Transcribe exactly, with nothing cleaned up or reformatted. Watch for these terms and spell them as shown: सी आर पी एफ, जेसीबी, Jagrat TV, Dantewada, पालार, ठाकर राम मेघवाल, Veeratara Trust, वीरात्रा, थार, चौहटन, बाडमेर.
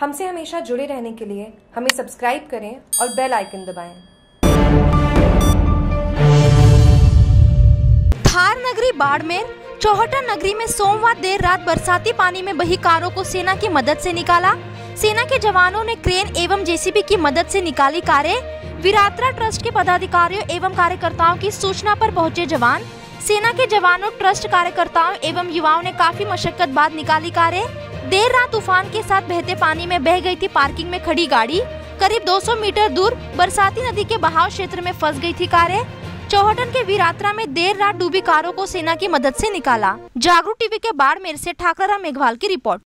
हमसे हमेशा जुड़े रहने के लिए हमें सब्सक्राइब करें और बेल आइकन दबाएं। थार नगरी बाडमेर चौहटन नगरी में सोमवार देर रात बरसाती पानी में बही कारों को सेना की मदद से निकाला। सेना के जवानों ने क्रेन एवं जेसीबी की मदद से निकाली कारें। वीरात्रा ट्रस्ट के पदाधिकारियों एवं कार्यकर्ताओं की सूचना पर पहुंचे जवान। सेना के जवानों, ट्रस्ट कार्यकर्ताओं एवं युवाओं ने काफी मशक्कत बाद निकाली कारें। देर रात तूफान के साथ बहते पानी में बह गई थी पार्किंग में खड़ी गाड़ी। करीब दो सौ मीटर दूर बरसाती नदी के बहाव क्षेत्र में फंस गई थी कारें। चौहटन के वीरात्रा में देर रात डूबी कारों को सेना की मदद से निकाला। जागरूक टीवी के बाड़मेर से ठाकर राम मेघवाल की रिपोर्ट।